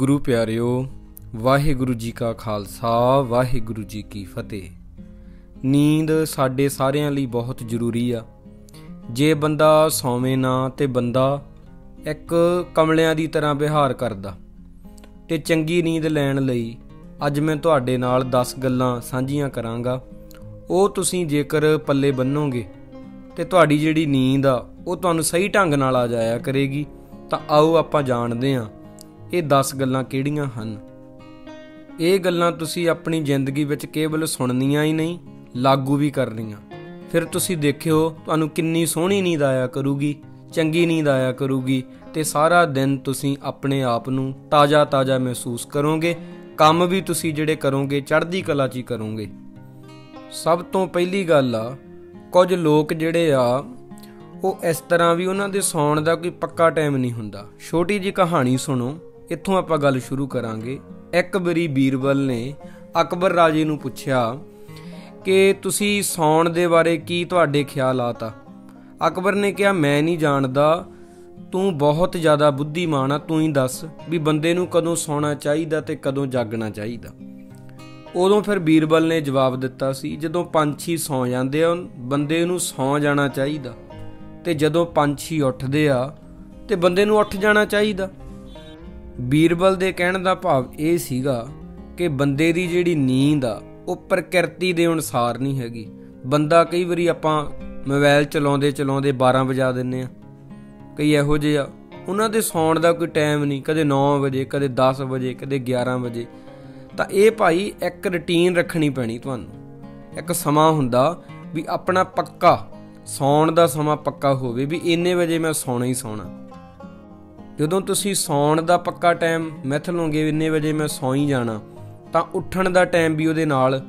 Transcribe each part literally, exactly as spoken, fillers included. गुरु प्यारियो, वाहिगुरु जी का खालसा वाहिगुरु जी की फतेह। नींद साडे सारिਆਂ ਲਈ बहुत ਜ਼ਰੂਰੀ ਆ। ਜੇ ਬੰਦਾ ਸੌਵੇਂ ਨਾ ਤੇ ਬੰਦਾ ਇੱਕ ਕਮਲਿਆਂ ਦੀ ਤਰ੍ਹਾਂ ਵਿਹਾਰ ਕਰਦਾ। ਤੇ ਚੰਗੀ ਨੀਂਦ ਲੈਣ ਲਈ ਅੱਜ ਮੈਂ ਤੁਹਾਡੇ ਨਾਲ ਦਸ ਗੱਲਾਂ ਸਾਂਝੀਆਂ ਕਰਾਂਗਾ। ਉਹ ਤੁਸੀਂ ਜੇਕਰ ਪੱਲੇ ਬੰਨੋਗੇ ਤੇ ਤੁਹਾਡੀ ਜਿਹੜੀ ਨੀਂਦ ਆ ਉਹ ਤੁਹਾਨੂੰ ਸਹੀ ਢੰਗ ਨਾਲ ਆ ਜਾਇਆ ਕਰੇਗੀ। ਤਾਂ ਆਓ ਆਪਾਂ ਜਾਣਦੇ ਹਾਂ ਇਹ दस ਗੱਲਾਂ ਕਿਹੜੀਆਂ ਹਨ। ਇਹ ਗੱਲਾਂ ਤੁਸੀਂ ਆਪਣੀ ਜ਼ਿੰਦਗੀ ਵਿੱਚ ਕੇਵਲ ਸੁਣਨੀਆਂ ਹੀ ਨਹੀਂ, ਲਾਗੂ ਵੀ ਕਰਨੀਆਂ। ਫਿਰ ਤੁਸੀਂ ਦੇਖਿਓ ਤੁਹਾਨੂੰ ਕਿੰਨੀ ਸੋਹਣੀ ਨੀਂਦ ਆਇਆ ਕਰੂਗੀ, ਚੰਗੀ ਨੀਂਦ ਆਇਆ ਕਰੂਗੀ ਤੇ ਸਾਰਾ ਦਿਨ ਤੁਸੀਂ ਆਪਣੇ ਆਪ ਨੂੰ ਤਾਜ਼ਾ ਤਾਜ਼ਾ ਮਹਿਸੂਸ ਕਰੋਗੇ। ਕੰਮ ਵੀ ਤੁਸੀਂ ਜਿਹੜੇ ਕਰੋਗੇ ਚੜ੍ਹਦੀ ਕਲਾ 'ਚ ਹੀ ਕਰੋਗੇ। ਸਭ ਤੋਂ ਪਹਿਲੀ ਗੱਲ ਆ, ਕੁਝ ਲੋਕ ਜਿਹੜੇ ਆ ਉਹ ਇਸ ਤਰ੍ਹਾਂ ਵੀ ਉਹਨਾਂ ਦੇ ਸੌਣ ਦਾ ਕੋਈ ਪੱਕਾ ਟਾਈਮ ਨਹੀਂ ਹੁੰਦਾ। ਛੋਟੀ ਜਿਹੀ ਕਹਾਣੀ ਸੁਣੋ, ਇੱਥੋਂ ਆਪਾਂ ਗੱਲ ਸ਼ੁਰੂ ਕਰਾਂਗੇ। ਇੱਕ ਵਾਰੀ ਬੀਰਬਲ ਨੇ ਅਕਬਰ ਰਾਜੇ ਨੂੰ ਪੁੱਛਿਆ ਕਿ ਤੁਸੀਂ ਸੌਣ ਦੇ ਬਾਰੇ ਕੀ ਤੁਹਾਡੇ ਖਿਆਲ ਆਤਾ। ਅਕਬਰ ਨੇ ਕਿਹਾ, ਮੈਂ ਨਹੀਂ ਜਾਣਦਾ, ਤੂੰ ਬਹੁਤ ਜ਼ਿਆਦਾ ਬੁੱਧੀਮਾਨ ਆ, ਤੂੰ ਹੀ ਦੱਸ ਵੀ ਬੰਦੇ ਨੂੰ ਕਦੋਂ ਸੌਣਾ ਚਾਹੀਦਾ ਤੇ ਕਦੋਂ ਜਾਗਣਾ ਚਾਹੀਦਾ। ਉਦੋਂ ਫਿਰ ਬੀਰਬਲ ਨੇ ਜਵਾਬ ਦਿੱਤਾ ਸੀ, ਜਦੋਂ ਪੰਛੀ ਸੌਂ ਜਾਂਦੇ ਆ ਬੰਦੇ ਨੂੰ ਸੌਂ ਜਾਣਾ ਚਾਹੀਦਾ ਤੇ ਜਦੋਂ ਪੰਛੀ ਉੱਠਦੇ ਆ ਤੇ ਬੰਦੇ ਨੂੰ ਉੱਠ ਜਾਣਾ ਚਾਹੀਦਾ। ਬੀਰਬਲ ਦੇ ਕਹਿਣ ਦਾ ਭਾਵ ਇਹ ਸੀਗਾ ਕਿ ਬੰਦੇ ਦੀ ਜਿਹੜੀ ਨੀਂਦ ਆ ਉਹ ਪ੍ਰਕਿਰਤੀ ਦੇ ਅਨੁਸਾਰ ਨਹੀਂ ਹੈਗੀ। ਬੰਦਾ ਕਈ ਵਾਰੀ ਆਪਾਂ ਮੋਬਾਈਲ ਚਲਾਉਂਦੇ ਚਲਾਉਂਦੇ ਬਾਰਾਂ ਵਜਾ ਦਿੰਦੇ ਆ। ਕਈ ਇਹੋ ਜਿਹੇ ਆ ਉਹਨਾਂ ਦੇ ਸੌਣ ਦਾ ਕੋਈ ਟਾਈਮ ਨਹੀਂ, ਕਦੇ ਨੌ ਵਜੇ, ਕਦੇ ਦਸ ਵਜੇ, ਕਦੇ ਗਿਆਰਾਂ ਵਜੇ। ਤਾਂ ਇਹ ਭਾਈ ਇੱਕ ਰੁਟੀਨ ਰੱਖਣੀ ਪੈਣੀ ਤੁਹਾਨੂੰ। ਇੱਕ ਸਮਾਂ ਹੁੰਦਾ ਵੀ ਆਪਣਾ ਪੱਕਾ ਸੌਣ ਦਾ ਸਮਾਂ ਪੱਕਾ ਹੋਵੇ ਵੀ ਇੰਨੇ ਵਜੇ ਮੈਂ ਸੌਣਾ ਹੀ ਸੌਣਾ। ਜਦੋਂ ਤੁਸੀਂ ਸੌਣ ਦਾ ਪੱਕਾ ਟਾਈਮ ਮਿਥ ਲਓਗੇ, ਇੰਨੇ ਵਜੇ ਮੈਂ ਸੌਂ ਹੀ ਜਾਣਾ, ਤਾਂ ਉੱਠਣ ਦਾ ਟਾਈਮ ਵੀ ਉਹਦੇ ਨਾਲ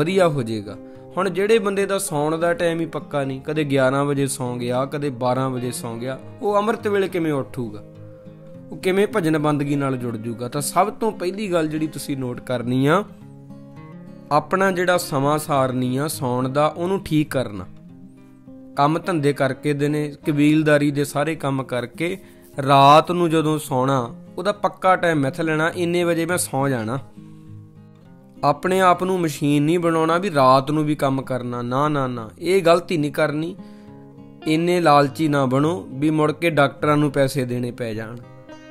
ਵਧੀਆ ਹੋ ਜਾਏਗਾ। ਹੁਣ ਜਿਹੜੇ ਬੰਦੇ ਦਾ ਸੌਣ ਦਾ ਟਾਈਮ ਹੀ ਪੱਕਾ ਨਹੀਂ, ਕਦੇ ਗਿਆਰਾਂ ਵਜੇ ਸੌਂ ਗਿਆ, ਕਦੇ ਬਾਰਾਂ ਵਜੇ ਸੌਂ ਗਿਆ, ਉਹ ਅੰਮ੍ਰਿਤ ਵੇਲੇ ਕਿਵੇਂ ਉੱਠੂਗਾ? ਉਹ ਕਿਵੇਂ ਭਜਨ ਬੰਦਗੀ ਨਾਲ ਜੁੜ ਜੂਗਾ? ਤਾਂ ਸਭ ਤੋਂ ਪਹਿਲੀ ਗੱਲ ਜਿਹੜੀ ਤੁਸੀਂ ਨੋਟ ਕਰਨੀ ਆ, ਆਪਣਾ ਜਿਹੜਾ ਸਮਾਂ ਸਾਰਨੀ ਆ ਸੌਣ ਦਾ ਉਹਨੂੰ ਠੀਕ ਕਰਨਾ। ਕੰਮ ਧੰਦੇ ਕਰਕੇ ਦੇ ਨੇ, ਕਬੀਲਦਾਰੀ ਦੇ ਸਾਰੇ ਕੰਮ ਕਰਕੇ ਰਾਤ ਨੂੰ ਜਦੋਂ ਸੌਣਾ ਉਹਦਾ ਪੱਕਾ ਟਾਈਮ ਮਿਥ ਲੈਣਾ, ਇੰਨੇ ਵਜੇ ਮੈਂ ਸੌਂ ਜਾਣਾ। ਆਪਣੇ ਆਪ ਨੂੰ ਮਸ਼ੀਨ ਨਹੀਂ ਬਣਾਉਣਾ ਵੀ ਰਾਤ ਨੂੰ ਵੀ ਕੰਮ ਕਰਨਾ, ਨਾ ਨਾ ਨਾ, ਇਹ ਗਲਤੀ ਨਹੀਂ ਕਰਨੀ। ਇੰਨੇ ਲਾਲਚੀ ਨਾ ਬਣੋ ਵੀ ਮੁੜ ਕੇ ਡਾਕਟਰਾਂ ਨੂੰ ਪੈਸੇ ਦੇਣੇ ਪੈ ਜਾਣ।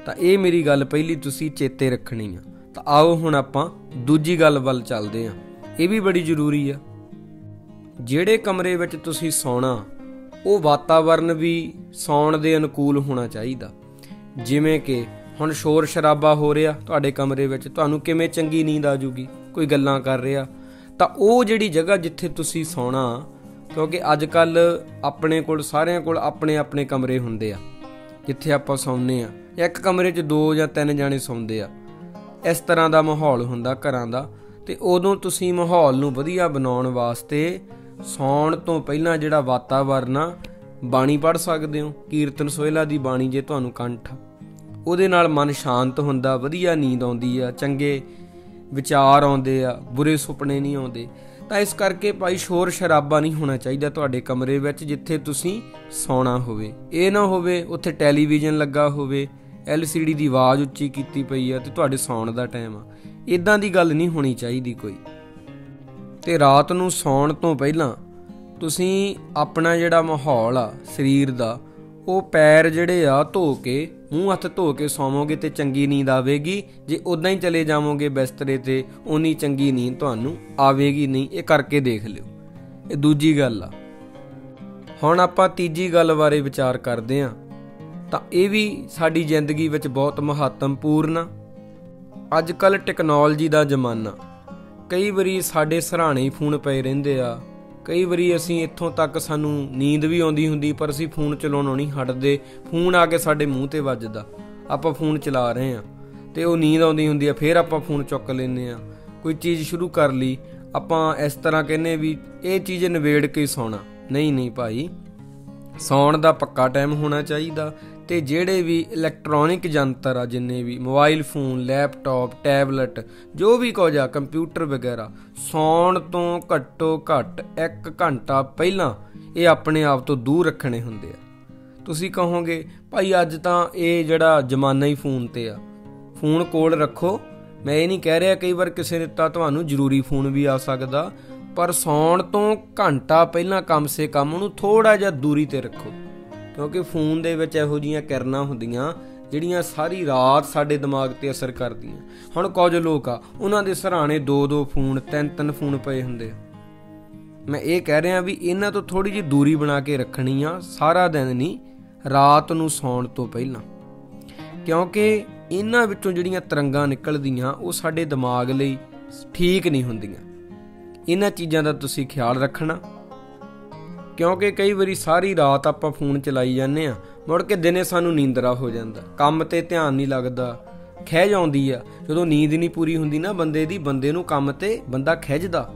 ਤਾਂ ਇਹ ਮੇਰੀ ਗੱਲ ਪਹਿਲੀ ਤੁਸੀਂ ਚੇਤੇ ਰੱਖਣੀ ਆ। ਤਾਂ ਆਓ ਹੁਣ ਆਪਾਂ ਦੂਜੀ ਗੱਲ ਵੱਲ ਚੱਲਦੇ ਹਾਂ, ਇਹ ਵੀ ਬੜੀ ਜ਼ਰੂਰੀ ਆ। ਜਿਹੜੇ ਕਮਰੇ ਵਿੱਚ ਤੁਸੀਂ ਸੌਣਾ ਉਹ ਵਾਤਾਵਰਨ ਵੀ ਸੌਣ ਦੇ ਅਨੁਕੂਲ ਹੋਣਾ ਚਾਹੀਦਾ। ਜਿਵੇਂ ਕਿ ਹੁਣ ਸ਼ੋਰ ਸ਼ਰਾਬਾ ਹੋ ਰਿਹਾ ਤੁਹਾਡੇ ਕਮਰੇ ਵਿੱਚ, ਤੁਹਾਨੂੰ ਕਿਵੇਂ ਚੰਗੀ ਨੀਂਦ ਆ ਜੂਗੀ? ਕੋਈ ਗੱਲਾਂ ਕਰ ਰਿਹਾ। ਤਾਂ ਉਹ ਜਿਹੜੀ ਜਗ੍ਹਾ ਜਿੱਥੇ ਤੁਸੀਂ ਸੌਣਾ, ਕਿਉਂਕਿ ਅੱਜ ਕੱਲ੍ਹ ਆਪਣੇ ਕੋਲ ਸਾਰਿਆਂ ਕੋਲ ਆਪਣੇ ਆਪਣੇ ਕਮਰੇ ਹੁੰਦੇ ਆ ਜਿੱਥੇ ਆਪਾਂ ਸੌਂਦੇ ਆ। ਇੱਕ ਕਮਰੇ 'ਚ ਦੋ ਜਾਂ ਤਿੰਨ ਜਾਣੇ ਸੌਂਦੇ ਆ, ਇਸ ਤਰ੍ਹਾਂ ਦਾ ਮਾਹੌਲ ਹੁੰਦਾ ਘਰਾਂ ਦਾ। ਤੇ ਉਦੋਂ ਤੁਸੀਂ ਮਾਹੌਲ ਨੂੰ ਵਧੀਆ ਬਣਾਉਣ ਵਾਸਤੇ ਸੌਣ ਤੋਂ ਪਹਿਲਾਂ ਜਿਹੜਾ ਵਾਤਾਵਰਨ ਆ, ਬਾਣੀ ਪੜ੍ਹ ਸਕਦੇ ਹੋ, ਕੀਰਤਨ ਸੋਹਿਲਾ ਦੀ ਬਾਣੀ ਜੇ ਤੁਹਾਨੂੰ ਕੰਠ, ਉਹਦੇ ਨਾਲ ਮਨ ਸ਼ਾਂਤ ਹੁੰਦਾ, ਵਧੀਆ ਨੀਂਦ ਆਉਂਦੀ ਆ, ਚੰਗੇ ਵਿਚਾਰ ਆਉਂਦੇ ਆ, ਬੁਰੇ ਸੁਪਨੇ ਨਹੀਂ ਆਉਂਦੇ। ਤਾਂ ਇਸ ਕਰਕੇ ਭਾਈ ਸ਼ੋਰ ਸ਼ਰਾਬਾ ਨਹੀਂ ਹੋਣਾ ਚਾਹੀਦਾ ਤੁਹਾਡੇ ਕਮਰੇ ਵਿੱਚ ਜਿੱਥੇ ਤੁਸੀਂ ਸੌਣਾ ਹੋਵੇ। ਇਹ ਨਾ ਹੋਵੇ ਉੱਥੇ ਟੈਲੀਵਿਜ਼ਨ ਲੱਗਾ ਹੋਵੇ, ਐਲ ਸੀ ਡੀ ਦੀ ਆਵਾਜ਼ ਉੱਚੀ ਕੀਤੀ ਪਈ ਆ ਤੇ ਤੁਹਾਡੇ ਸੌਣ ਦਾ ਟਾਈਮ ਆ, ਇੱਦਾਂ ਦੀ ਗੱਲ ਨਹੀਂ ਹੋਣੀ ਚਾਹੀਦੀ ਕੋਈ। ਤੇ ਰਾਤ ਨੂੰ ਸੌਣ ਤੋਂ ਪਹਿਲਾਂ ਤੁਸੀਂ ਆਪਣਾ ਜਿਹੜਾ ਮਾਹੌਲ ਆ ਸਰੀਰ ਦਾ, ਉਹ ਪੈਰ ਜਿਹੜੇ ਆ ਧੋ ਕੇ, ਮੂੰਹ ਹੱਥ ਧੋ ਕੇ ਸੌਵੋਗੇ ਤੇ ਚੰਗੀ ਨੀਂਦ ਆਵੇਗੀ। ਜੇ ਉੱਦਾਂ ਹੀ ਚਲੇ ਜਾਵੋਗੇ ਬਿਸਤਰੇ ਤੇ ਉਨੀ ਚੰਗੀ ਨੀਂਦ ਤੁਹਾਨੂੰ ਆਵੇਗੀ ਨਹੀਂ। ਇਹ ਕਰਕੇ ਦੇਖ ਲਿਓ, ਇਹ ਦੂਜੀ ਗੱਲ ਆ। ਹੁਣ ਆਪਾਂ ਤੀਜੀ ਗੱਲ ਬਾਰੇ ਵਿਚਾਰ ਕਰਦੇ ਹਾਂ। ਤਾਂ ਇਹ ਵੀ ਸਾਡੀ ਜ਼ਿੰਦਗੀ ਵਿੱਚ ਬਹੁਤ ਮਹੱਤਵਪੂਰਨ ਆ। ਅੱਜ ਕੱਲ੍ਹ ਟੈਕਨੋਲੋਜੀ ਦਾ ਜ਼ਮਾਨਾ, ਕਈ ਵਾਰੀ ਸਾਡੇ ਸਿਰਹਾਣੇ ਹੀ ਫੋਨ ਪਏ ਰਹਿੰਦੇ ਆ। ਕਈ ਵਾਰੀ ਅਸੀਂ ਇੱਥੋਂ ਤੱਕ ਸਾਨੂੰ ਨੀਂਦ ਵੀ ਆਉਂਦੀ ਹੁੰਦੀ ਪਰ ਅਸੀਂ ਫੋਨ ਚਲਾਉਣੋਂ ਨਹੀਂ ਹਟਦੇ। ਫੋਨ ਆ ਕੇ ਸਾਡੇ ਮੂੰਹ 'ਤੇ ਵੱਜਦਾ, ਆਪਾਂ ਫੋਨ ਚਲਾ ਰਹੇ ਹਾਂ ਤੇ ਉਹ ਨੀਂਦ ਆਉਂਦੀ ਹੁੰਦੀ ਆ, ਫਿਰ ਆਪਾਂ ਫੋਨ ਚੁੱਕ ਲੈਂਦੇ ਹਾਂ। ਕੋਈ ਚੀਜ਼ ਸ਼ੁਰੂ ਕਰ ਲਈ ਆਪਾਂ, ਇਸ ਤਰ੍ਹਾਂ ਕਹਿੰਦੇ ਵੀ ਇਹ ਚੀਜ਼ ਨਿਬੇੜ ਕੇ ਸੌਣਾ। ਨਹੀਂ ਨਹੀਂ ਭਾਈ, ਸੌਣ ਦਾ ਪੱਕਾ ਟਾਈਮ ਹੋਣਾ ਚਾਹੀਦਾ। ਤੇ ਜਿਹੜੇ ਵੀ ਇਲੈਕਟ੍ਰੋਨਿਕ ਯੰਤਰ ਆ, ਜਿੰਨੇ ਵੀ ਮੋਬਾਈਲ ਫੋਨ, ਲੈਪਟਾਪ, ਟੈਬਲੇਟ, ਜੋ ਵੀ ਕੁਝ ਆ, ਕੰਪਿਊਟਰ ਵਗੈਰਾ, ਸੌਣ ਤੋਂ ਘੱਟੋ ਘੱਟ ਇੱਕ ਘੰਟਾ ਪਹਿਲਾਂ ਇਹ ਆਪਣੇ ਆਪ ਤੋਂ ਦੂਰ ਰੱਖਣੇ ਹੁੰਦੇ ਆ। ਤੁਸੀਂ ਕਹੋਗੇ ਭਾਈ ਅੱਜ ਤਾਂ ਇਹ ਜਿਹੜਾ ਜ਼ਮਾਨਾ ਹੀ ਫੋਨ 'ਤੇ ਆ, फोन कोल रखो। मैं ये नहीं कह रहा कई बार किसी ने तां तुहानूं जरूरी फोन भी आ सकदा, पर सौण तो घंटा पहला कम से कम उन्होंने थोड़ा जिहा दूरी ते रखो, क्योंकि फोन दे विच इहो जिहियां किरनां हुंदियां ਜਿਹੜੀਆਂ ਸਾਰੀ ਰਾਤ ਸਾਡੇ ਦਿਮਾਗ ਤੇ ਅਸਰ ਕਰਦੀਆਂ। ਹੁਣ ਕੁਝ ਲੋਕ ਆ ਉਹਨਾਂ ਦੇ ਸਰਾਣੇ ਦੋ ਦੋ ਫੋਨ ਤਿੰਨ ਤਿੰਨ ਫੋਨ ਪਏ ਹੁੰਦੇ। ਮੈਂ ਇਹ ਕਹਿ ਰਿਹਾ ਵੀ ਇਹਨਾਂ ਤੋਂ ਥੋੜੀ ਜਿਹੀ ਦੂਰੀ ਬਣਾ ਕੇ ਰੱਖਣੀ ਆ, ਸਾਰਾ ਦਿਨ ਨਹੀਂ, ਰਾਤ ਨੂੰ ਸੌਣ ਤੋਂ ਪਹਿਲਾਂ, ਕਿਉਂਕਿ ਇਹਨਾਂ ਵਿੱਚੋਂ ਜਿਹੜੀਆਂ ਤਰੰਗਾਂ ਨਿਕਲਦੀਆਂ ਉਹ ਸਾਡੇ ਦਿਮਾਗ ਲਈ ਠੀਕ ਨਹੀਂ ਹੁੰਦੀਆਂ। ਇਹਨਾਂ ਚੀਜ਼ਾਂ ਦਾ ਤੁਸੀਂ ਖਿਆਲ ਰੱਖਣਾ, ਕਿਉਂਕਿ ਕਈ ਵਾਰੀ ਸਾਰੀ ਰਾਤ ਆਪਾਂ ਫੋਨ ਚਲਾਈ ਜਾਂਦੇ ਹਾਂ, ਮੁੜ ਕੇ ਦਿਨੇ ਸਾਨੂੰ ਨੀਂਦਰਾ ਹੋ ਜਾਂਦਾ, ਕੰਮ 'ਤੇ ਧਿਆਨ ਨਹੀਂ ਲੱਗਦਾ, ਖਿਝ ਆਉਂਦੀ ਆ। ਜਦੋਂ ਨੀਂਦ ਨਹੀਂ ਪੂਰੀ ਹੁੰਦੀ ਨਾ ਬੰਦੇ ਦੀ, ਬੰਦੇ ਨੂੰ ਕੰਮ 'ਤੇ ਬੰਦਾ ਖਿਝਦਾ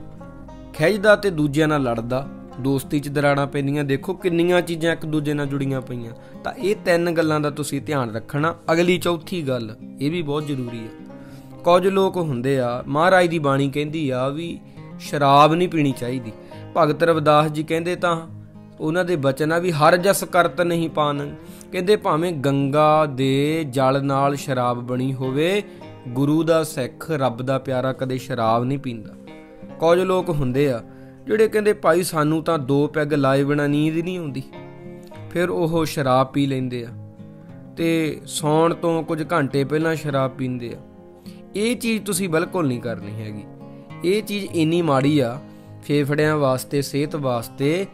ਖਿਝਦਾ ਅਤੇ ਦੂਜਿਆਂ ਨਾਲ ਲੜਦਾ, ਦੋਸਤੀ 'ਚ ਦਰਾੜਾਂ ਪੈਂਦੀਆਂ। ਦੇਖੋ ਕਿੰਨੀਆਂ ਚੀਜ਼ਾਂ ਇੱਕ ਦੂਜੇ ਨਾਲ ਜੁੜੀਆਂ ਪਈਆਂ। ਤਾਂ ਇਹ ਤਿੰਨ ਗੱਲਾਂ ਦਾ ਤੁਸੀਂ ਧਿਆਨ ਰੱਖਣਾ। ਅਗਲੀ ਚੌਥੀ ਗੱਲ ਇਹ ਵੀ ਬਹੁਤ ਜ਼ਰੂਰੀ ਆ। ਕੁਝ ਲੋਕ ਹੁੰਦੇ ਆ, ਮਹਾਰਾਜ ਦੀ ਬਾਣੀ ਕਹਿੰਦੀ ਆ ਵੀ ਸ਼ਰਾਬ ਨਹੀਂ ਪੀਣੀ ਚਾਹੀਦੀ। ਭਗਤ ਰਵਿਦਾਸ ਜੀ ਕਹਿੰਦੇ ਤਾਂ ਉਹਨਾਂ ਦੇ ਬਚਨ ਆ ਵੀ ਹਰ ਜਸ ਕਰਤ ਨਹੀਂ ਪਾਨ, ਕਹਿੰਦੇ ਭਾਵੇਂ ਗੰਗਾ ਦੇ ਜਲ ਨਾਲ ਸ਼ਰਾਬ ਬਣੀ ਹੋਵੇ, ਗੁਰੂ ਦਾ ਸਿੱਖ ਰੱਬ ਦਾ ਪਿਆਰਾ ਕਦੇ ਸ਼ਰਾਬ ਨਹੀਂ ਪੀਂਦਾ। ਕੁਝ ਲੋਕ ਹੁੰਦੇ ਆ ਜਿਹੜੇ ਕਹਿੰਦੇ ਭਾਈ ਸਾਨੂੰ ਤਾਂ ਦੋ ਪੈਗ ਲਾਏ ਬਿਨਾਂ ਨੀਂਦ ਨਹੀਂ ਆਉਂਦੀ, ਫਿਰ ਉਹ ਸ਼ਰਾਬ ਪੀ ਲੈਂਦੇ ਆ ਤੇ ਸੌਣ ਤੋਂ ਕੁਝ ਘੰਟੇ ਪਹਿਲਾਂ ਸ਼ਰਾਬ ਪੀਂਦੇ ਆ। ਇਹ ਚੀਜ਼ ਤੁਸੀਂ ਬਿਲਕੁਲ ਨਹੀਂ ਕਰਨੀ ਹੈਗੀ। ਇਹ ਚੀਜ਼ ਇੰਨੀ ਮਾੜੀ ਆ ਫੇਫੜਿਆਂ ਵਾਸਤੇ, ਸਿਹਤ ਵਾਸਤੇ,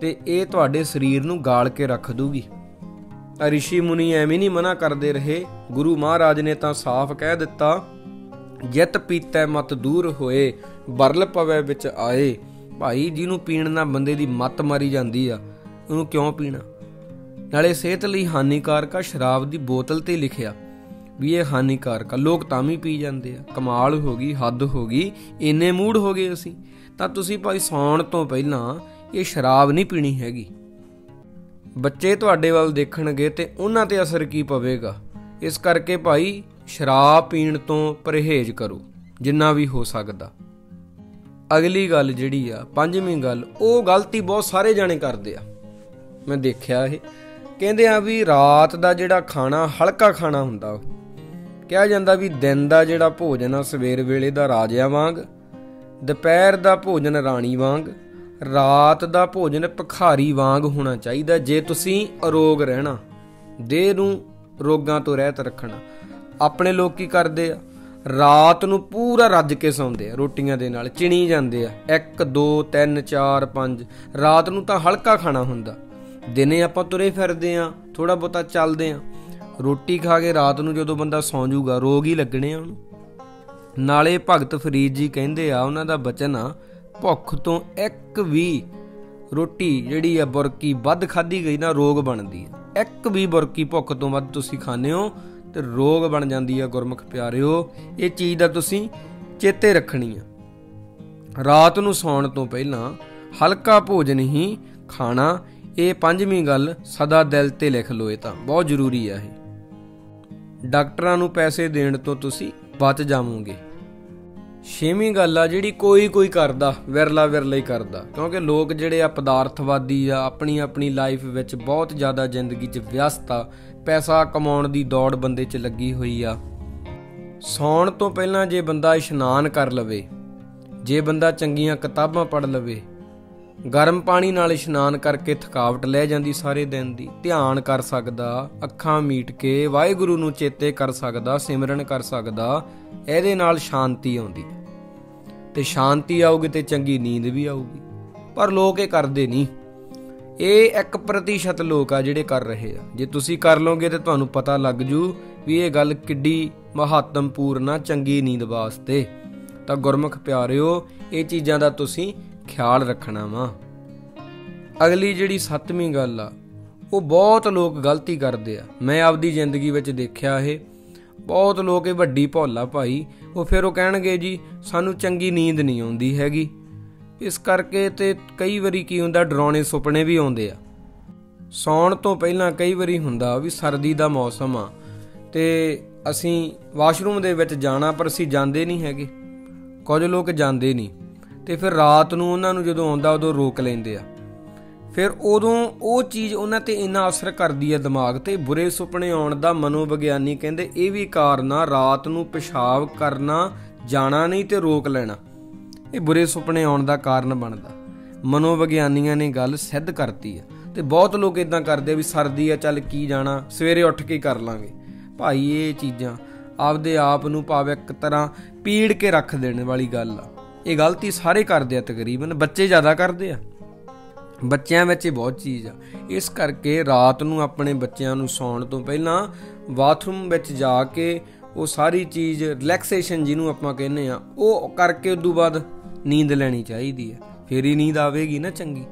ਤੇ ਇਹ ਤੁਹਾਡੇ ਸਰੀਰ ਨੂੰ ਗਾਲ ਕੇ ਰੱਖ ਦੂਗੀ। ਰਿਸ਼ੀ ਮੁਨੀ ਐਵੇਂ ਨਹੀਂ ਮਨਾ ਕਰਦੇ ਰਹੇ, ਗੁਰੂ ਮਹਾਰਾਜ ਨੇ ਤਾਂ ਸਾਫ਼ ਕਹਿ ਦਿੱਤਾ, ਜਿਤ ਪੀਤੈ ਮਤ ਦੂਰ ਹੋਏ, ਬਰਲ ਪਵੇ ਵਿੱਚ ਆਏ। ਭਾਈ ਜਿਹਨੂੰ ਪੀਣ ਨਾਲ ਬੰਦੇ ਦੀ ਮੱਤ ਮਾਰੀ ਜਾਂਦੀ ਆ, ਉਹਨੂੰ ਕਿਉਂ ਪੀਣਾ? ਨਾਲੇ ਸਿਹਤ ਲਈ ਹਾਨੀਕਾਰਕ ਆ। ਸ਼ਰਾਬ ਦੀ ਬੋਤਲ 'ਤੇ ਲਿਖਿਆ ਵੀ ਇਹ ਹਾਨੀਕਾਰਕ ਆ, ਲੋਕ ਤਾਂ ਵੀ ਪੀ ਜਾਂਦੇ ਆ। ਕਮਾਲ ਹੋ ਗਈ, ਹੱਦ ਹੋ ਗਈ, ਇੰਨੇ ਮੂਡ ਹੋ ਗਏ ਅਸੀਂ। ਤਾਂ ਤੁਸੀਂ ਭਾਈ ਸੌਣ ਤੋਂ ਪਹਿਲਾਂ ਇਹ ਸ਼ਰਾਬ ਨਹੀਂ ਪੀਣੀ ਹੈਗੀ। ਬੱਚੇ ਤੁਹਾਡੇ ਵੱਲ ਦੇਖਣਗੇ ਤੇ ਉਹਨਾਂ ਤੇ ਅਸਰ ਕੀ ਪਵੇਗਾ? ਇਸ ਕਰਕੇ ਭਾਈ ਸ਼ਰਾਬ ਪੀਣ ਤੋਂ ਪਰਹੇਜ਼ ਕਰੋ ਜਿੰਨਾ ਵੀ ਹੋ ਸਕਦਾ। ਅਗਲੀ ਗੱਲ ਜਿਹੜੀ ਆ, ਪੰਜਵੀਂ ਗੱਲ, ਉਹ ਗਲਤੀ ਬਹੁਤ ਸਾਰੇ ਜਾਣੇ ਕਰਦੇ ਆ। ਮੈਂ ਦੇਖਿਆ ਇਹ ਕਹਿੰਦੇ ਆ ਵੀ ਰਾਤ ਦਾ ਜਿਹੜਾ ਖਾਣਾ ਹਲਕਾ ਖਾਣਾ ਹੁੰਦਾ, ਉਹ ਕਿਹਾ ਜਾਂਦਾ ਵੀ ਦਿਨ ਦਾ ਜਿਹੜਾ ਭੋਜਨ ਆ ਸਵੇਰ ਵੇਲੇ ਦਾ ਰਾਜਿਆਂ ਵਾਂਗ, ਦੁਪਹਿਰ ਦਾ ਭੋਜਨ ਰਾਣੀ ਵਾਂਗ, ਰਾਤ ਦਾ ਭੋਜਨ ਭਿਖਾਰੀ ਵਾਂਗ ਹੋਣਾ ਚਾਹੀਦਾ ਜੇ ਤੁਸੀਂ ਅਰੋਗ ਰਹਿਣਾ, ਦੇਹ ਨੂੰ ਰੋਗਾਂ ਤੋਂ ਰਹਿਤ ਰੱਖਣਾ। ਆਪਣੇ ਲੋਕ ਕੀ ਕਰਦੇ ਆ, ਰਾਤ ਨੂੰ ਪੂਰਾ ਰੱਜ ਕੇ ਸੌਂਦੇ ਆ, ਰੋਟੀਆਂ ਦੇ ਨਾਲ ਚਿਣੀ ਜਾਂਦੇ ਆ, ਇੱਕ ਦੋ ਤਿੰਨ ਚਾਰ ਪੰਜ। ਰਾਤ ਨੂੰ ਤਾਂ ਹਲਕਾ ਖਾਣਾ ਹੁੰਦਾ। ਦਿਨੇ ਆਪਾਂ ਤੁਰੇ ਫਿਰਦੇ ਆ, ਥੋੜਾ ਬਹੁਤਾ ਚੱਲਦੇ ਆ। ਰੋਟੀ ਖਾ ਕੇ ਰਾਤ ਨੂੰ ਜਦੋਂ ਬੰਦਾ ਸੌਂ ਜਾਊਗਾ ਰੋਗ ਹੀ ਲੱਗਣੇ ਆ ਉਹਨੂੰ। ਨਾਲੇ ਭਗਤ ਫਰੀਦ ਜੀ ਕਹਿੰਦੇ ਆ, ਉਹਨਾਂ ਦਾ ਬਚਨ ਆ, ਭੁੱਖ ਤੋਂ ਇੱਕ ਵੀ ਰੋਟੀ ਜਿਹੜੀ ਆ ਬੁਰਕੀ ਵੱਧ ਖਾਧੀ ਗਈ ਨਾ ਰੋਗ ਬਣਦੀ ਆ। ਇੱਕ ਵੀ ਬੁਰਕੀ ਭੁੱਖ ਤੋਂ ਵੱਧ ਤੁਸੀਂ ਖਾਂਦੇ ਹੋ ਤੇ ਰੋਗ ਬਣ ਜਾਂਦੀ ਆ। ਗੁਰਮੁਖ ਪਿਆਰਿਓ, ਇਹ ਚੀਜ਼ ਦਾ ਤੁਸੀਂ ਚੇਤੇ ਰੱਖਣੀ ਆ। ਰਾਤ ਨੂੰ ਸੌਣ ਤੋਂ ਪਹਿਲਾਂ ਹਲਕਾ ਭੋਜਨ ਹੀ ਖਾਣਾ। ਇਹ ਪੰਜਵੀਂ ਗੱਲ ਸਦਾ ਦਿਲ ਤੇ ਲਿਖ ਲਓ, ਇਹ ਤਾਂ ਬਹੁਤ ਜ਼ਰੂਰੀ ਆ। ਇਹ ਡਾਕਟਰਾਂ ਨੂੰ ਪੈਸੇ ਦੇਣ ਤੋਂ ਤੁਸੀਂ ਬਚ ਜਾਵੋਗੇ। ਛੇਵੀਂ ਗੱਲ ਆ ਜਿਹੜੀ ਕੋਈ ਕੋਈ ਕਰਦਾ, ਵਿਰਲਾ ਵਿਰਲਾ ਹੀ ਕਰਦਾ, ਕਿਉਂਕਿ ਲੋਕ ਜਿਹੜੇ ਆ ਪਦਾਰਥਵਾਦੀ ਆ, ਆਪਣੀ ਆਪਣੀ ਲਾਈਫ ਵਿੱਚ ਬਹੁਤ ਜ਼ਿਆਦਾ ਜ਼ਿੰਦਗੀ 'ਚ ਵਿਅਸਤ ਆ, ਪੈਸਾ ਕਮਾਉਣ ਦੀ ਦੌੜ ਬੰਦੇ 'ਚ ਲੱਗੀ ਹੋਈ ਆ। ਸੌਣ ਤੋਂ ਪਹਿਲਾਂ ਜੇ ਬੰਦਾ ਇਸ਼ਨਾਨ ਕਰ ਲਵੇ, ਜੇ ਬੰਦਾ ਚੰਗੀਆਂ ਕਿਤਾਬਾਂ ਪੜ੍ਹ ਲਵੇ, ਗਰਮ ਪਾਣੀ ਨਾਲ ਇਸ਼ਨਾਨ ਕਰਕੇ ਥਕਾਵਟ ਲੈ ਜਾਂਦੀ ਸਾਰੇ ਦਿਨ ਦੀ, ਧਿਆਨ ਕਰ ਸਕਦਾ, ਅੱਖਾਂ ਮੀਟ ਕੇ ਵਾਹਿਗੁਰੂ ਨੂੰ ਚੇਤੇ ਕਰ ਸਕਦਾ, ਸਿਮਰਨ ਕਰ ਸਕਦਾ, ਇਹਦੇ ਨਾਲ ਸ਼ਾਂਤੀ ਆਉਂਦੀ ਤੇ ਸ਼ਾਂਤੀ ਆਊਗੀ ਤੇ ਚੰਗੀ ਨੀਂਦ ਵੀ ਆਊਗੀ। ਪਰ ਲੋਕ ਇਹ ਕਰਦੇ ਨਹੀਂ। ਇਹ ਇੱਕ ਪ੍ਰਤੀਸ਼ਤ ਲੋਕ ਆ ਜਿਹੜੇ ਕਰ ਰਹੇ ਆ। ਜੇ ਤੁਸੀਂ ਕਰ ਲਓਗੇ ਤੇ ਤੁਹਾਨੂੰ ਪਤਾ ਲੱਗ ਜੂ ਵੀ ਇਹ ਗੱਲ ਕਿੱਡੀ ਮਹੱਤਵਪੂਰਨ ਆ ਚੰਗੀ ਨੀਂਦ ਵਾਸਤੇ। ਤਾਂ ਗੁਰਮੁਖ ਪਿਆਰਿਓ, ਇਹ ਚੀਜ਼ਾਂ ਦਾ ਤੁਸੀਂ ਖਿਆਲ ਰੱਖਣਾ ਵਾ। ਅਗਲੀ ਜਿਹੜੀ ਸੱਤਵੀਂ ਗੱਲ ਆ, ਉਹ ਬਹੁਤ ਲੋਕ ਗਲਤੀ ਕਰਦੇ ਆ। ਮੈਂ ਆਪਦੀ ਜ਼ਿੰਦਗੀ ਵਿੱਚ ਦੇਖਿਆ ਇਹ ਬਹੁਤ ਲੋਕ, ਇਹ ਵੱਡੀ ਭੁੱਲ ਆ ਭਾਈ। ਉਹ ਫਿਰ ਉਹ ਕਹਿਣਗੇ ਜੀ ਸਾਨੂੰ ਚੰਗੀ ਨੀਂਦ ਨਹੀਂ ਆਉਂਦੀ ਹੈਗੀ, ਇਸ ਕਰਕੇ। ਤੇ ਕਈ ਵਾਰੀ ਕੀ ਹੁੰਦਾ, ਡਰਾਉਣੇ ਸੁਪਨੇ ਵੀ ਆਉਂਦੇ ਆ। ਸੌਣ ਤੋਂ ਪਹਿਲਾਂ ਕਈ ਵਾਰੀ ਹੁੰਦਾ ਵੀ ਸਰਦੀ ਦਾ ਮੌਸਮ ਆ ਤੇ ਅਸੀਂ ਵਾਸ਼ਰੂਮ ਦੇ ਵਿੱਚ ਜਾਣਾ, ਪਰ ਅਸੀਂ ਜਾਂਦੇ ਨਹੀਂ ਹੈਗੇ। ਕੁਝ ਲੋਕ ਜਾਂਦੇ ਨਹੀਂ ਤੇ ਫਿਰ ਰਾਤ ਨੂੰ ਉਹਨਾਂ ਨੂੰ ਜਦੋਂ ਆਉਂਦਾ ਉਦੋਂ ਰੋਕ ਲੈਂਦੇ ਆ। फिर उदों वो चीज़ उन्हां ते इन्ना असर करती है दिमाग ते बुरे सुपने आउण दा मनोविग्यानी कहंदे इह वी कारण आ। रात नूं पेशाब करना जाना नहीं ते रोक लेना ये बुरे सुपने आउण दा कारण बनदा। मनोविग्यानियां ने गल सिद्ध करती है। तो बहुत लोग इदां करते भी सर्दी है चल की जाना सवेरे उठ के कर लाँगे। भाई ये चीज़ां आपदे आप नूं भावें एक तरह पीड़ के रख देने वाली गल आ। ये गलती सारे करते हैं, तकरीबन बच्चे ज़्यादा करते हैं, बच्चों में बहुत चीज़ आ। इस करके रात नूं अपने बच्चों नूं सौण तो पहला बाथरूम विच जाके वो सारी चीज़ रिलैक्सेशन जिन्हों आपां कहने आ वो करके उदों बाद नींद लैनी चाहिदी है, फिर ही नींद आवेगी ना चंगी।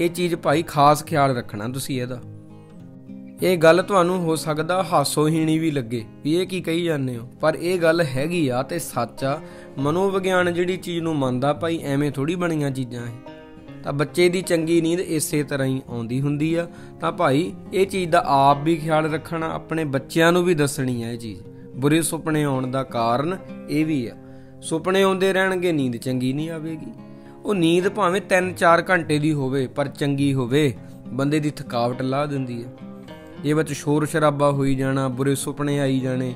ये चीज़ भाई खास ख्याल रखना तुसीं इहदा। ये गल तुहानूं हो सकदा हासोहीणी भी लगे भी ये की कही जांदे हो, पर यह गल हैगी आ ते सच आ। मनोविग्यान जिहड़ी चीज़ नूं मंनदा भाई एवें थोड़ी बणीआं चीज़ां है। तो बच्चे की चंगी नींद इस तरह ही आती होंगी आ। तो भाई ये चीज़ का आप भी ख्याल रखना, अपने बच्चों को भी दसनी है। ये चीज़ बुरे सुपने आने का कारण ये भी आ। सुपने आते रहेंगे नींद चंगी नहीं आएगी। वो नींद भावें तीन चार घंटे की होवे पर चंगी होवे बंदे की थकावट ला दिंदी है। ये बच्चे शोर शराबा होई जाना, बुरे सुपने आई जाने,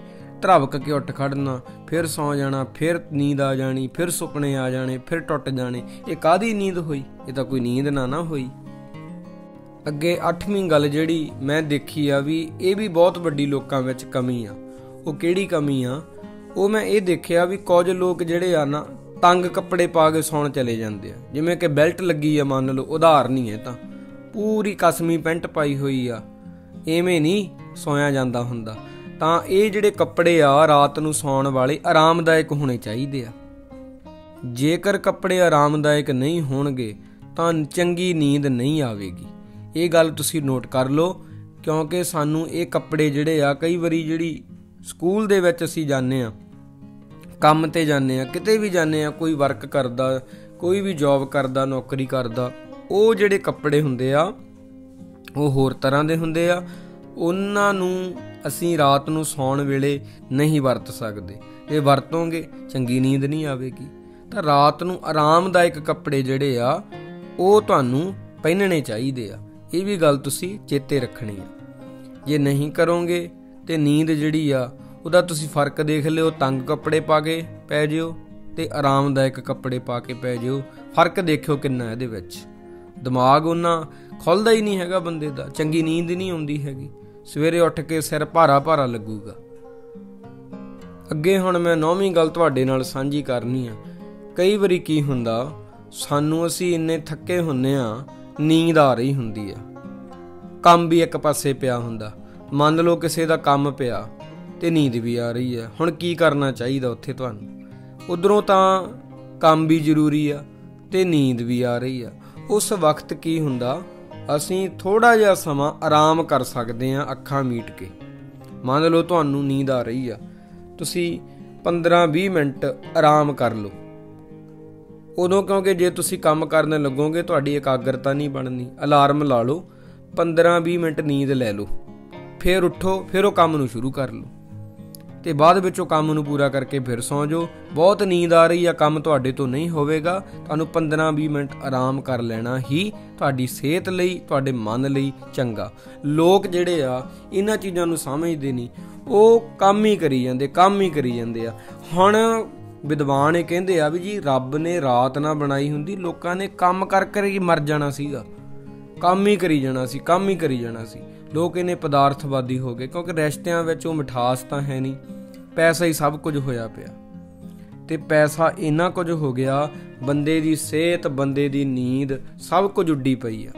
धड़क के उठ खड़ना, फिर सौ जाना, फिर नींद आ जानी, फिर सुपने आ जाने, फिर टुट जाने। ये कादी नींद होई? ये तो कोई नींद ना ना होई। अगे अठवीं गल जिहड़ी मैं देखी आ भी ये भी बहुत वड्डी लोकां विच कमी आ। वो किहड़ी कमी आ? वो मैं ये देखिया भी कुछ लोग जिहड़े आ ना तंग कपड़े पा के सौण चले जांदे आ, जिवें कि बैल्ट लगी आ मान लो उदाहरण ही है, तां पूरी कसमी पैंट पाई होई आ, इवें नहीं सोया जांदा हुंदा। ਤਾਂ ਇਹ ਜਿਹੜੇ ਕੱਪੜੇ ਆ ਰਾਤ ਨੂੰ ਸੌਣ ਵਾਲੇ ਆਰਾਮਦਾਇਕ ਹੋਣੇ ਚਾਹੀਦੇ ਆ। ਜੇਕਰ ਕੱਪੜੇ ਆਰਾਮਦਾਇਕ ਨਹੀਂ ਹੋਣਗੇ ਤਾਂ ਚੰਗੀ ਨੀਂਦ ਨਹੀਂ ਆਵੇਗੀ। ਇਹ ਗੱਲ ਤੁਸੀਂ ਨੋਟ ਕਰ ਲਓ, ਕਿਉਂਕਿ ਸਾਨੂੰ ਇਹ ਕੱਪੜੇ ਜਿਹੜੇ ਆ ਕਈ ਵਾਰੀ ਜਿਹੜੀ ਸਕੂਲ ਦੇ ਵਿੱਚ ਅਸੀਂ ਜਾਂਦੇ ਆ, ਕੰਮ ਤੇ ਜਾਂਦੇ ਆ, ਕਿਤੇ ਵੀ ਜਾਂਦੇ ਆ, ਕੋਈ ਵਰਕ ਕਰਦਾ, ਕੋਈ ਵੀ ਜੌਬ ਕਰਦਾ, ਨੌਕਰੀ ਕਰਦਾ, ਉਹ ਜਿਹੜੇ ਕੱਪੜੇ ਹੁੰਦੇ ਆ ਉਹ ਹੋਰ ਤਰ੍ਹਾਂ ਦੇ ਹੁੰਦੇ ਆ। ਉਹਨਾਂ ਨੂੰ ਅਸੀਂ ਰਾਤ ਨੂੰ ਸੌਣ ਵੇਲੇ ਨਹੀਂ ਵਰਤ ਸਕਦੇ। ਇਹ ਵਰਤੋਂਗੇ ਚੰਗੀ ਨੀਂਦ ਨਹੀਂ ਆਵੇਗੀ। ਤਾਂ ਰਾਤ ਨੂੰ ਆਰਾਮਦਾਇਕ ਕੱਪੜੇ ਜਿਹੜੇ ਆ ਉਹ ਤੁਹਾਨੂੰ ਪਹਿਨਣੇ ਚਾਹੀਦੇ ਆ। ਇਹ ਵੀ ਗੱਲ ਤੁਸੀਂ ਚੇਤੇ ਰੱਖਣੀ ਆ। ਜੇ ਨਹੀਂ ਕਰੋਗੇ ਤੇ ਨੀਂਦ ਜਿਹੜੀ ਆ ਉਹਦਾ ਤੁਸੀਂ ਫਰਕ ਦੇਖ ਲਿਓ। ਤੰਗ ਕੱਪੜੇ ਪਾ ਕੇ ਪੈ ਜਿਓ ਤੇ ਆਰਾਮਦਾਇਕ ਕੱਪੜੇ ਪਾ ਕੇ ਪੈ ਜਿਓ, ਫਰਕ ਦੇਖਿਓ ਕਿੰਨਾ ਇਹਦੇ ਵਿੱਚ। ਦਿਮਾਗ ਉਹਨਾਂ ਖੁੱਲਦਾ ਹੀ ਨਹੀਂ ਹੈਗਾ ਬੰਦੇ ਦਾ, ਚੰਗੀ ਨੀਂਦ ਨਹੀਂ ਆਉਂਦੀ ਹੈਗੀ। ਸਵੇਰੇ ਉੱਠ ਕੇ ਸਿਰ ਭਾਰਾ ਭਾਰਾ ਲੱਗੂਗਾ। ਅੱਗੇ ਹੁਣ ਮੈਂ ਨੌਵੀਂ ਗੱਲ ਤੁਹਾਡੇ ਨਾਲ ਸਾਂਝੀ ਕਰਨੀ ਆ। ਕਈ ਵਾਰੀ ਕੀ ਹੁੰਦਾ ਸਾਨੂੰ ਅਸੀਂ ਇੰਨੇ ਥੱਕੇ ਹੁੰਨੇ ਆ, ਨੀਂਦ ਆ ਰਹੀ ਹੁੰਦੀ ਆ, ਕੰਮ ਵੀ ਇੱਕ ਪਾਸੇ ਪਿਆ ਹੁੰਦਾ, ਮੰਨ ਲਓ ਕਿਸੇ ਦਾ ਕੰਮ ਪਿਆ ਤੇ ਨੀਂਦ ਵੀ ਆ ਰਹੀ ਆ। ਹੁਣ ਕੀ ਕਰਨਾ ਚਾਹੀਦਾ ਉੱਥੇ ਤੁਹਾਨੂੰ? ਉਧਰੋਂ ਤਾਂ ਕੰਮ ਵੀ ਜ਼ਰੂਰੀ ਆ ਤੇ ਨੀਂਦ ਵੀ ਆ ਰਹੀ ਆ। ਉਸ ਵਕਤ ਕੀ ਹੁੰਦਾ ਅਸੀਂ ਥੋੜ੍ਹਾ ਜਿਹਾ ਸਮਾਂ ਆਰਾਮ ਕਰ ਸਕਦੇ ਹਾਂ ਅੱਖਾਂ ਮੀਟ ਕੇ। ਮੰਨ ਲਓ ਤੁਹਾਨੂੰ ਨੀਂਦ ਆ ਰਹੀ ਆ, ਤੁਸੀਂ ਪੰਦਰਾਂ ਵੀਹ ਮਿੰਟ ਆਰਾਮ ਕਰ ਲਓ ਉਦੋਂ, ਕਿਉਂਕਿ ਜੇ ਤੁਸੀਂ ਕੰਮ ਕਰਨ ਲੱਗੋਗੇ ਤੁਹਾਡੀ ਇਕਾਗਰਤਾ ਨਹੀਂ ਬਣਨੀ। ਅਲਾਰਮ ਲਾ ਲਓ, ਪੰਦਰਾਂ ਵੀਹ ਮਿੰਟ ਨੀਂਦ ਲੈ ਲਓ, ਫਿਰ ਉੱਠੋ, ਫਿਰ ਉਹ ਕੰਮ ਨੂੰ ਸ਼ੁਰੂ ਕਰ ਲਓ ਤੇ ਬਾਅਦ ਵਿੱਚ ਉਹ ਕੰਮ ਨੂੰ ਪੂਰਾ ਕਰਕੇ ਫਿਰ ਸੌਂ ਜਾਓ। ਬਹੁਤ ਨੀਂਦ ਆ ਰਹੀ ਆ, ਕੰਮ ਤੁਹਾਡੇ ਤੋਂ ਨਹੀਂ ਹੋਵੇਗਾ। ਤੁਹਾਨੂੰ ਪੰਦਰਾਂ ਵੀਹ ਮਿੰਟ ਆਰਾਮ ਕਰ ਲੈਣਾ ਹੀ ਤੁਹਾਡੀ ਸਿਹਤ ਲਈ, ਤੁਹਾਡੇ ਮਨ ਲਈ ਚੰਗਾ। ਲੋਕ ਜਿਹੜੇ ਆ ਇਹਨਾਂ ਚੀਜ਼ਾਂ ਨੂੰ ਸਮਝਦੇ ਨਹੀਂ, ਉਹ ਕੰਮ ਹੀ ਕਰੀ ਜਾਂਦੇ, ਕੰਮ ਹੀ ਕਰੀ ਜਾਂਦੇ ਆ। ਹੁਣ ਵਿਦਵਾਨ ਇਹ ਕਹਿੰਦੇ ਆ ਵੀ ਜੀ ਰੱਬ ਨੇ ਰਾਤ ਨਾ ਬਣਾਈ ਹੁੰਦੀ, ਲੋਕਾਂ ਨੇ ਕੰਮ ਕਰ ਕਰਕੇ ਮਰ ਜਾਣਾ ਸੀਗਾ, ਕੰਮ ਹੀ ਕਰੀ ਜਾਣਾ ਸੀ, ਕੰਮ ਹੀ ਕਰੀ ਜਾਣਾ ਸੀ। ਲੋਕ ਇਹਨੇ ਪਦਾਰਥਵਾਦੀ ਹੋ ਗਏ, ਕਿਉਂਕਿ ਰਿਸ਼ਤਿਆਂ ਵਿੱਚ ਉਹ ਮਿਠਾਸ ਤਾਂ ਹੈ ਨਹੀਂ, ਪੈਸਾ ਹੀ ਸਭ ਕੁਝ ਹੋਇਆ ਪਿਆ। ਤੇ ਪੈਸਾ ਇੰਨਾ ਕੁਝ ਹੋ ਗਿਆ, ਬੰਦੇ ਦੀ ਸਿਹਤ, ਬੰਦੇ ਦੀ ਨੀਂਦ ਸਭ ਕੁਝ ਉੱਡੀ ਪਈ ਆ।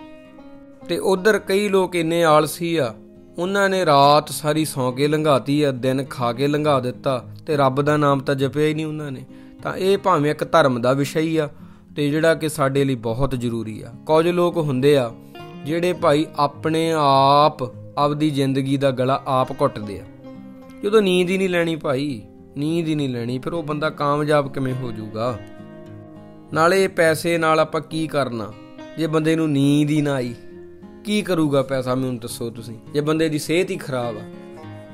ਤੇ ਉਧਰ ਕਈ ਲੋਕ ਇੰਨੇ ਆਲਸੀ ਆ, ਉਹਨਾਂ ਨੇ ਰਾਤ ਸਾਰੀ ਸੌਂ ਕੇ ਲੰਘਾਤੀ ਆ, ਦਿਨ ਖਾ ਕੇ ਲੰਘਾ ਦਿੱਤਾ ਤੇ ਰੱਬ ਦਾ ਨਾਮ ਤਾਂ ਜਪਿਆ ਹੀ ਨਹੀਂ ਉਹਨਾਂ ਨੇ। ਤਾਂ ਇਹ ਭਾਵੇਂ ਇੱਕ ਧਰਮ ਦਾ ਵਿਸ਼ਾ ਹੀ ਆ ਤੇ ਜਿਹੜਾ ਕਿ ਸਾਡੇ ਲਈ ਬਹੁਤ ਜ਼ਰੂਰੀ ਆ। ਕੁਝ ਲੋਕ ਹੁੰਦੇ ਆ ਜਿਹੜੇ ਭਾਈ ਆਪਣੇ ਆਪ ਆਪਦੀ ਜ਼ਿੰਦਗੀ ਦਾ ਗਲਾ ਆਪ ਘੁੱਟਦੇ ਆ। ਜਦੋਂ ਨੀਂਦ ਹੀ ਨਹੀਂ ਲੈਣੀ ਭਾਈ, ਨੀਂਦ ਹੀ ਨਹੀਂ ਲੈਣੀ, ਫਿਰ ਉਹ ਬੰਦਾ ਕਾਮਯਾਬ ਕਿਵੇਂ ਹੋ ਜਾਊਗਾ? ਨਾਲੇ ਪੈਸੇ ਨਾਲ ਆਪਾਂ ਕੀ ਕਰਨਾ ਜੇ ਬੰਦੇ ਨੂੰ ਨੀਂਦ ਹੀ ਨਾ ਆਈ? ਕੀ ਕਰੂਗਾ ਪੈਸਾ, ਮੈਨੂੰ ਦੱਸੋ ਤੁਸੀਂ? ਜੇ ਬੰਦੇ ਦੀ ਸਿਹਤ ਹੀ ਖਰਾਬ ਆ,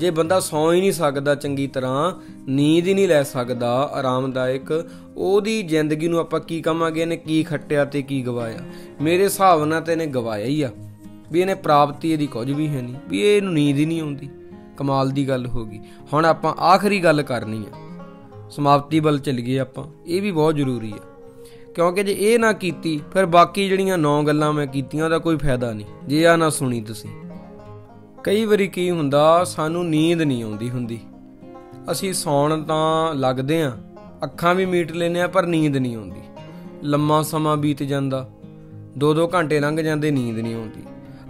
जे बंदा सौ ही नहीं सकता, चंगी तरह नींद ही नहीं लै सकता आरामदायक, ओहदी जिंदगी नूं आपां की कहांगे, इहने की खट्टिया ते की गवाया। मेरे हिसाब नाल ते इहने गवाया ही आ, भी इहने प्राप्ति इहदी कुछ भी है नहीं, भी इहनूं नींद ही नहीं आउंदी। कमाल दी गल हो गई। हुण आपां आखरी गल करनी आ, समाप्ति वल चलीए आपां। इह भी बहुत जरूरी आ, क्योंकि जे ये ना कीती फिर बाकी जड़ियाँ नौ गल्लां मैं कीतियां उहदा कोई फायदा नहीं जे आ ना सुनी तुसीं। कई वारी की हुंदा, सानू नींद नहीं आउंदी हुंदी, असीं सौण तां लगदे आ, अखां भी मीट लैंदे आ, पर नींद नहीं आउंदी। लम्मा समां बीत जांदा, दो दो घंटे लंघ जांदे, नींद नहीं आउंदी।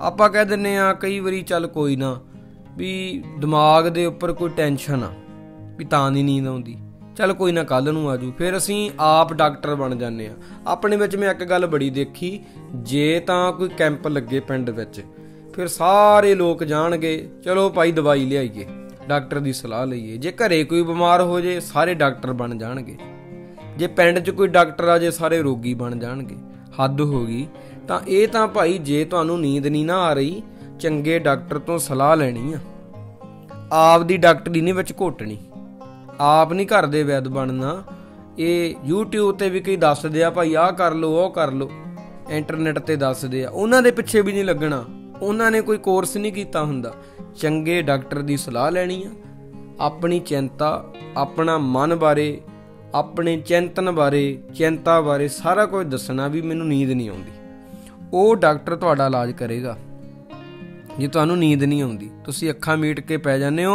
आपां कह दिंने आ कई वारी चल कोई ना, भी दिमाग दे उपर कोई टेंशन आ भी तां नहीं नींद आउंदी, चल कोई ना कल नूं आजू। फिर असीं आप डॉक्टर बन जाने आ। अपने विच मैं एक गल बड़ी देखी, जे तां कोई कैंप लगे पिंड विच, फिर सारे लोग जाणगे चलो भाई दवाई लियाइए, डॉक्टर की सलाह लईए। जे घरे कोई बीमार हो जे सारे डॉक्टर बन जाणगे, जे पिंड च कोई डॉक्टर आ जे सारे रोगी बन जाणगे। हद हो गई। तां इह तां भाई जे तुहानूं नींद नहीं ना आ रही, चंगे डॉक्टर तो सलाह लैणी आ, आप दी डॉक्टरी नहीं विच घोटणी, आप नहीं घर दे वैद बनना। ये यूट्यूब ते भी कई दसदे आ भाई आह कर लो, ओह कर लो, इंटरनेट ते दसदे आ, उन्हां दे पिछे भी नहीं लगना, उन्हां ने कोई कोर्स नहीं कीता हुंदा। चंगे डॉक्टर दी सलाह लैनी आ, अपनी चिंता, अपना मन बारे, अपने चिंतन बारे, चिंता बारे सारा कुछ दसना भी मैनूं नींद नहीं आउंदी। ओह डॉक्टर तुहाडा इलाज करेगा। जे तुहानूं नींद नहीं आउंदी, तुसीं अखां मीट के पै जांदे हो,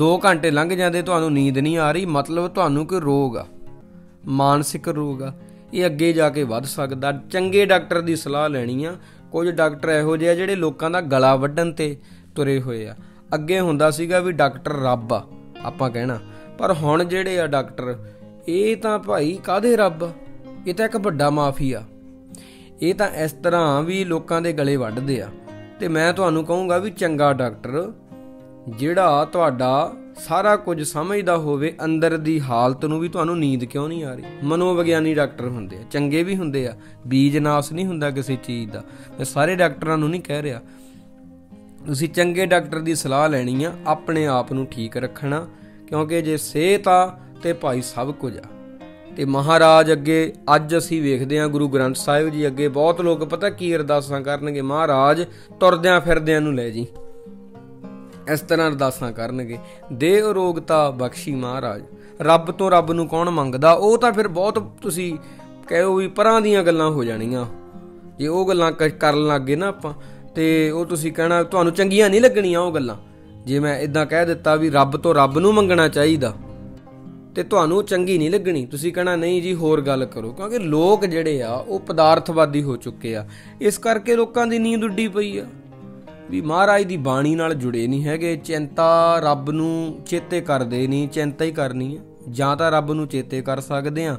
दो घंटे लंघ जांदे, तुहानूं नींद नहीं आ रही, मतलब तुहानूं कोई रोग आ, मानसिक रोग आ, ये अगे जाके वध सकदा। चंगे डॉक्टर दी सलाह लैणी आ। कुछ डॉक्टर इहो जिहे जिहड़े लोकां दा गला वड्डण ते तुरे होए आ। अगे हुंदा सीगा भी डॉक्टर रब आ आपां कहना, पर हुण जिहड़े आ डॉक्टर, इह तां भाई काहदे रब आ, इह तां इक वड्डा माफिया, इह तां इस तरहां भी लोकां दे गले वड्डदे आ। तो मैं तुहानूं कहूँगा भी चंगा डॉक्टर जिहड़ा तुहाडा सारा कुछ समझदा होवे, अंदर दी हालत नूं भी तुहानूं नींद क्यों नहीं आ रही, मनोविग्यानी डॉक्टर हुंदे आ, चंगे भी हुंदे आ, बीज नाश नहीं हुंदा किसी चीज़ दा। मैं सारे डॉक्टरां नूं नहीं कह रिहा। तुसीं चंगे डॉक्टर दी सलाह लैणी आ, अपने आप नूं ठीक रखना, क्योंकि जे सेहत आ ते भाई सब कुछ आ। तो महाराज अगे अज असी वेखदे हाँ गुरु ग्रंथ साहिब जी अगे बहुत लोग पता की अरदासां करनगे, महाराज तुरदिआं फिरदिआं नूं लै जी, इस तरह अरदासां करनगे, दे रोगता बख्शी महाराज। रब तो रब नूं कौन मंगदा, वो तो फिर बहुत तुसीं कहो भी परां दीआं गल्लां हो जाणीआं। जे वो गल्लां करन लग गए ना आपां, ते वो तुसीं कहना तुहानूं चंगीआं नहीं लगणीआं वो गल्लां। जे मैं इदां कह दित्ता भी रब तो रब नूं मंगणा चाहीदा, तो तुहानूं चंगी नहीं लगनी, तुसीं कहना नहीं जी होर गल करो, क्योंकि लोग जिहड़े आ वो पदार्थवादी हो चुके आ। इस करके लोकां दी नींद उड्डी पई आ, भी महाराज दी बाणी नाल जुड़े नहीं हैगे, चिंता रब नूं चेते करदे नहीं, चिंता ही करनी है, जां तां रब नूं चेते कर सकदे आ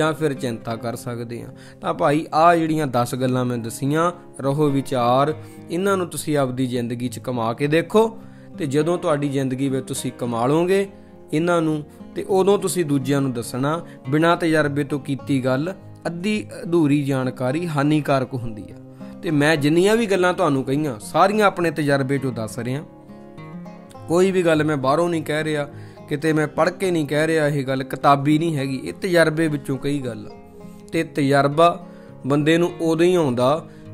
जां फिर चिंता कर सकदे आ। तां भाई आह जिहड़ियां दस गल्लां मैं दसियां, रहो विचार, इन्हां नूं तुसीं आपदी जिंदगी 'च कमा के देखो, ते जदों तुहाडी जिंदगी विच तुसीं कमा लोगे इन्हां नूं, ते उदों तुसीं दूजिआं नूं दसणा। बिना तजर्बे तो कीती गल अद्धी अधूरी जानकारी हानिकारक हुंदी आ। ते मैं जिन्नियां भी गल्लां तुहानूं कहीआं सारियां अपने तजर्बे चों दस रिहा। कोई भी गल मैं बाहरों नहीं कह रिहा, किते मैं पढ़ के नहीं कह रिहा, यह गल किताबी नहीं हैगी, ये तजर्बे विचों कई गल। ते तजर्बा बंदे नूं उदों ही आउंदा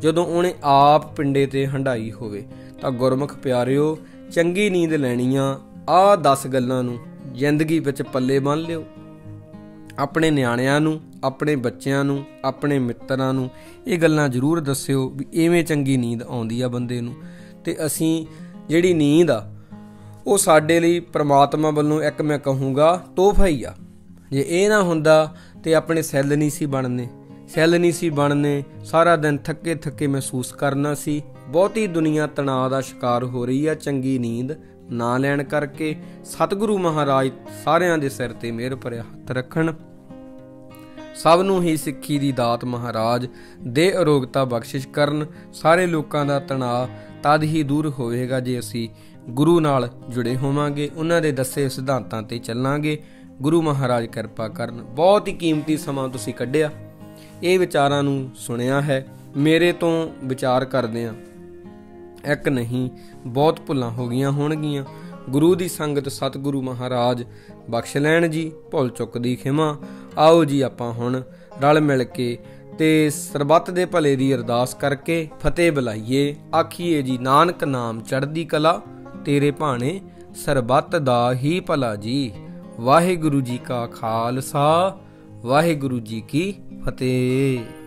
जदों उहने आप पिंडे ते हंडाई होवे। तां गुरमुख प्यारिओ, चंगी नींद लैणी आ, आह दस गल्लां नूं जिंदगी विच पल्ले बन लिओ। अपने निआणिआं नूं, अपने बच्चिआं नूं, अपने मित्तरां नूं ये गल्लां जरूर दस्सिओ भी इवें चंगी नींद आउंदी आ बंदे नूं। ते असीं जिहड़ी नींद आ वो साडे लई परमात्मा वल्लों एक मैं कहूँगा तोहफा ही आ। जे इह ना हुंदा ते अपने सैल नहीं सी बनने, सैल नहीं सी बनने, सारा दिन थके थके महसूस करना सी। बहुती दुनिया तनाव का शिकार हो रही है चंगी नींद ना लैण करके। सतगुरु महाराज सारिਆਂ ਦੇ ਸਿਰ ਤੇ ਮਿਹਰ ਭਰਿਆ ਹੱਥ ਰੱਖਣ। ਸਭ ਨੂੰ ਹੀ ਸਿੱਖੀ ਦੀ ਦਾਤ ਮਹਾਰਾਜ ਦੇ ਅਰੋਗਤਾ ਬਖਸ਼ਿਸ਼ ਕਰਨ। ਸਾਰੇ ਲੋਕਾਂ ਦਾ ਤਣਾਅ ਤਦ ਹੀ ਦੂਰ ਹੋਵੇਗਾ ਜੇ ਅਸੀਂ ਗੁਰੂ ਨਾਲ ਜੁੜੇ ਹੋਵਾਂਗੇ, ਉਹਨਾਂ ਦੇ ਦੱਸੇ ਸਿਧਾਂਤਾਂ ਤੇ ਚੱਲਾਂਗੇ। ਗੁਰੂ ਮਹਾਰਾਜ ਕਿਰਪਾ ਕਰਨ। ਬਹੁਤ ਹੀ ਕੀਮਤੀ ਸਮਾਂ ਤੁਸੀਂ ਕੱਢਿਆ, ਇਹ ਵਿਚਾਰਾਂ ਨੂੰ ਸੁਣਿਆ ਹੈ, ਮੇਰੇ ਤੋਂ ਵਿਚਾਰ ਕਰਦੇ ਆ। एक नहीं बहुत भुलां हो गई होणगीआं, गुरु दी संगत सतगुरु महाराज बख्श लैण जी। भुल चुक दी खिमा। आओ जी आपां हुण रल मिल के ते सरबत दे भले दी अरदास करके फतेह बुलाइए। आखिए जी नानक नाम चढ़दी कला, तेरे भाणे सरबत दा ही भला जी। वाहिगुरु जी का खालसा, वाहिगुरु जी की फतेह।